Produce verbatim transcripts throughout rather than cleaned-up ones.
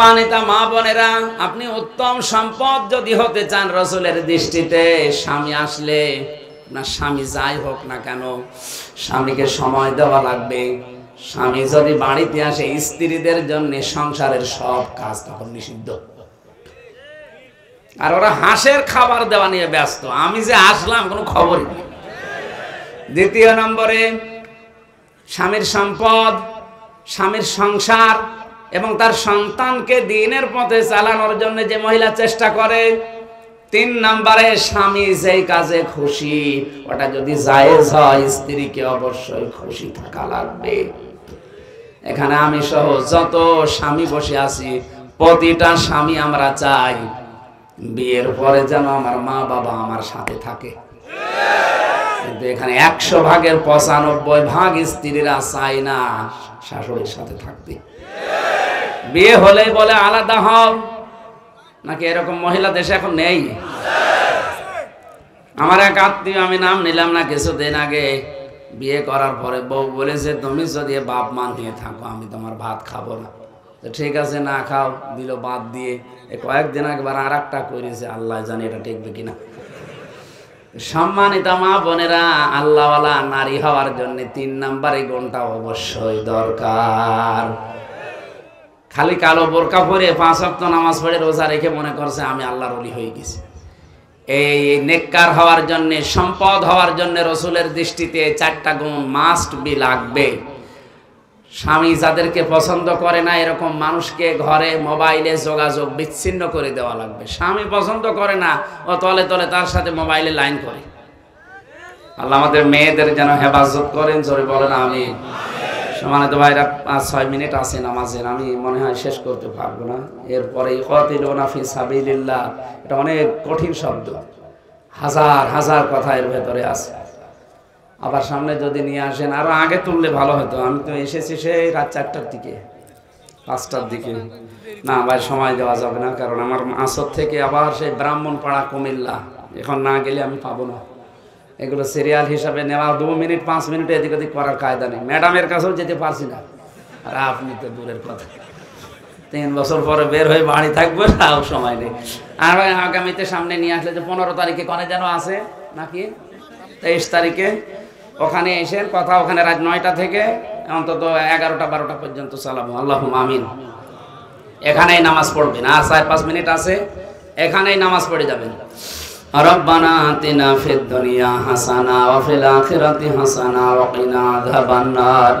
মানিতা মা বোনেরা, আপনি উত্তম সম্পদ যদি হতে চান রসুলের দৃষ্টিতে, স্বামী আসলে না স্বামী যাই হোক না কেন স্বামীকে সময় দেওয়া লাগবে। স্বামী যদি বাড়িতে আসে স্ত্রীদের জন্য সংসারের সব কাজ তখন নিষিদ্ধ। আর ওরা হাঁসের খাবার দেওয়া নিয়ে ব্যস্ত, আমি যে আসলাম কোনো খবরই নেই। দ্বিতীয় নম্বরে স্বামীর সম্পদ, স্বামীর সংসার এবং তার সন্তানকে দ্বীনের পথে চালানোর জন্য যে মহিলা চেষ্টা করে। তিন নম্বরে স্বামী যেই কাজে খুশি ওটা যদি জায়েজ হয় স্ত্রীকে অবশ্যই খুশি থাকা লাগবে। এখানে আমি সহ যত স্বামী বসে আছি প্রতিটা স্বামী আমরা চাই বিয়ের পরে যেন আমার মা বাবা আমার সাথে থাকে, কিন্তু এখানে একশো ভাগের পঁচানব্বই ভাগ স্ত্রীরা চায় না শাশুড়ির সাথে থাকতে। বিয়ে হলেই বলে আলাদা হও, নাকি এরকম মহিলা দেশে এখন নেই? আমার এক আত্মীয়, আমি নাম নিলাম না, কিছুদিন আগে বিয়ে করার পরে বউ বলেছে তুমি যদি বাপ মা নিয়ে থাকো আমি তোমার ভাত খাবো না। তো ঠিক আছে না খাও, দিল বাদ দিয়ে। কয়েকদিন একবার আর একটা করেছে, আল্লাহ জানি এটা টিকবে কিনা। সম্মানিত মা বোনেরা, আল্লাহওয়ালা নারী হওয়ার জন্য তিন নাম্বারে গুণটা অবশ্যই দরকার। খালি কালো বোরকা পরে পাঁচ ওয়াক্ত নামাজ পড়ে রোজা রেখে মনে করছে আমি আল্লাহর ওলি হয়ে গেছি। এই নেককার হওয়ার জন্য, সম্পদ হওয়ার জন্য রসুলের দৃষ্টিতে চারটা গুণ মাস্ট বি লাগবে। স্বামী যাদেরকে পছন্দ করে না এরকম মানুষকে ঘরে মোবাইলে যোগাযোগ বিচ্ছিন্ন করে দেওয়া লাগবে। স্বামী পছন্দ করে না ও তলে তলে তার সাথে মোবাইলে লাইন করে। আল্লাহ আমাদের মেয়েদের যেন হেফাজত করেন, জোরে বলেন আমি। মানে তো ভাইরা, পাঁচ ছয় মিনিট আছে নামাজের, আমি মনে হয় শেষ করতে পারবো না। এরপরে ইউকাতিলুনা ফি সাবিলিল্লাহ, এটা অনেক কঠিন শব্দ, হাজার হাজার কথা এর ভেতরে আছে। আবার সামনে যদি নিয়ে আসেন, আরও আগে তুললে ভালো হতো। আমি তো এসেছি সেই রাত চারটার দিকে, পাঁচটার দিকে। না ভাই, সময় দেওয়া যাবে না, কারণ আমার আসর থেকে আবার সেই ব্রাহ্মণপাড়া কুমিল্লা, এখন না গেলে আমি পাবো না। এগুলো সিরিয়াল হিসাবে নেওয়া, দু মিনিট পাঁচ মিনিট এদিক ওদিক করার কায়দা নেই। ম্যাডামের কাছেও যেতে পারছি না, আর আপনি তো দূরের কথা। তিন বছর পরে বের হয়ে বাড়ি থাকবো, তাও সময় নেই। আর আগামীতে সামনে নিয়ে আসলে যে পনেরো তারিখে কনে যেন আছে নাকি তেইশ তারিখে, ওখানে এসে কথা, ওখানে রাত নয়টা থেকে অন্তত এগারোটা বারোটা পর্যন্ত চালাবো। আল্লাহুম্মা আমিন। এখানেই নামাজ পড়বেন, আর চার পাঁচ মিনিট আছে, এখানেই নামাজ পড়ে যাবেন। রব্বানা আতিনা ফিদ দুনিয়া হাসানা ওয়া ফিল আখিরাতি হাসানা ওয়া কিনা আযাবান নার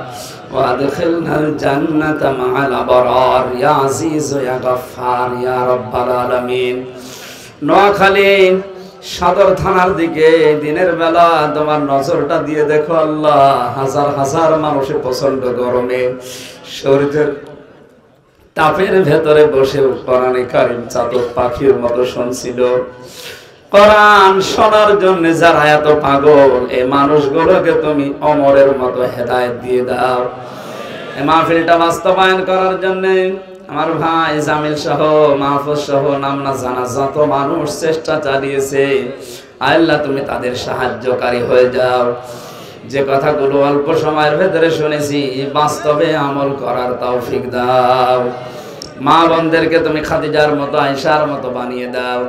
ওয়া আদখিলনাল জান্নাতা মা'আল আবরার ইয়া আজিজ ইয়া গাফফার ইয়া রাব্বাল আলামিন। নোয়াখালী সদর থানার দিকে দিনের বেলা তোমার নজরটা দিয়ে দেখো আল্লাহ। হাজার হাজার মানুষের প্রচন্ড গরমে শরীরের তাপের ভেতরে বসে কোরআনে কারীম চাতক পাখির মতো শুনছিল। কোরআন শোনার জন্য যারা এত পাগল, এই মানুষগুলোকে তুমি অমরের মতো হেদায়েত দিয়ে দাও। এই মাহফিলটা বাস্তবায়ন করার জন্য আমার ভাই জামিল সহ, মাহফুজ সহ, নাম না জানা যত মানুষ চেষ্টা চালিয়েছে, আল্লাহ তুমি তাদের সাহায্যকারী হয়ে যাও। যে কথাগুলো অল্প সময়ের ভেতরে শুনেছি বাস্তবে আমল করার তৌফিক দাও। মা বোনদেরকে তুমি খাদিজার মতো, আয়েশার মতো বানিয়ে দাও।